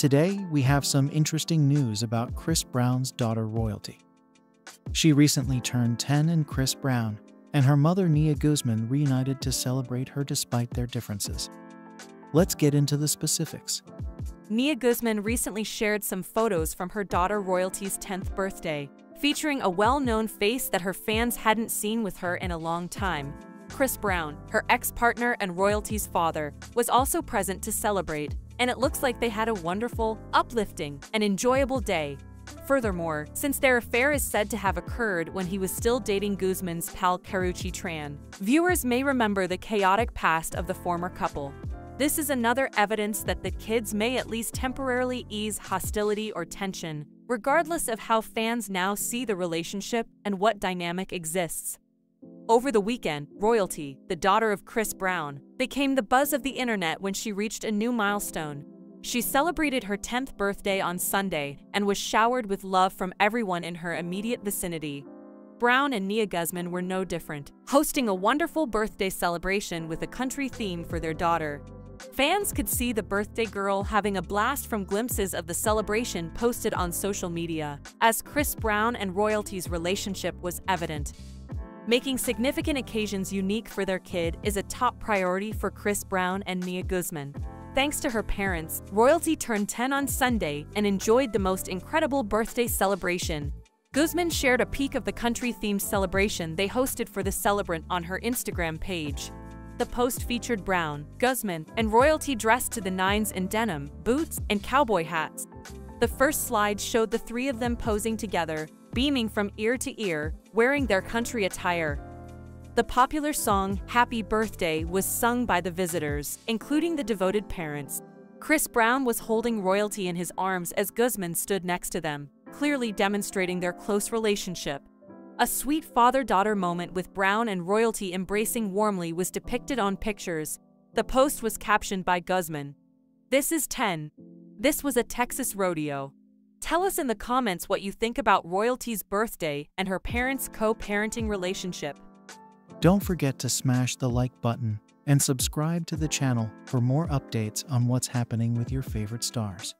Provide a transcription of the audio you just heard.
Today, we have some interesting news about Chris Brown's daughter Royalty. She recently turned 10 and Chris Brown and her mother Nia Guzman reunited to celebrate her despite their differences. Let's get into the specifics. Nia Guzman recently shared some photos from her daughter Royalty's 10th birthday, featuring a well-known face that her fans hadn't seen with her in a long time. Chris Brown, her ex-partner and Royalty's father, was also present to celebrate, and it looks like they had a wonderful, uplifting, and enjoyable day. Furthermore, since their affair is said to have occurred when he was still dating Guzman's pal Karrueche Tran, viewers may remember the chaotic past of the former couple. This is another evidence that the kids may at least temporarily ease hostility or tension, regardless of how fans now see the relationship and what dynamic exists. Over the weekend, Royalty, the daughter of Chris Brown, became the buzz of the internet when she reached a new milestone. She celebrated her 10th birthday on Sunday and was showered with love from everyone in her immediate vicinity. Brown and Nia Guzman were no different, hosting a wonderful birthday celebration with a country theme for their daughter. Fans could see the birthday girl having a blast from glimpses of the celebration posted on social media, as Chris Brown and Royalty's relationship was evident. Making significant occasions unique for their kid is a top priority for Chris Brown and Nia Guzman. Thanks to her parents, Royalty turned 10 on Sunday and enjoyed the most incredible birthday celebration. Guzman shared a peek of the country-themed celebration they hosted for the celebrant on her Instagram page. The post featured Brown, Guzman, and Royalty dressed to the nines in denim, boots, and cowboy hats. The first slide showed the three of them posing together, beaming from ear to ear, wearing their country attire. The popular song, Happy Birthday, was sung by the visitors, including the devoted parents. Chris Brown was holding Royalty in his arms as Guzman stood next to them, clearly demonstrating their close relationship. A sweet father-daughter moment with Brown and Royalty embracing warmly was depicted on pictures. The post was captioned by Guzman, "This is 10. This was a Texas rodeo." Tell us in the comments what you think about Royalty's birthday and her parents' co-parenting relationship. Don't forget to smash the like button and subscribe to the channel for more updates on what's happening with your favorite stars.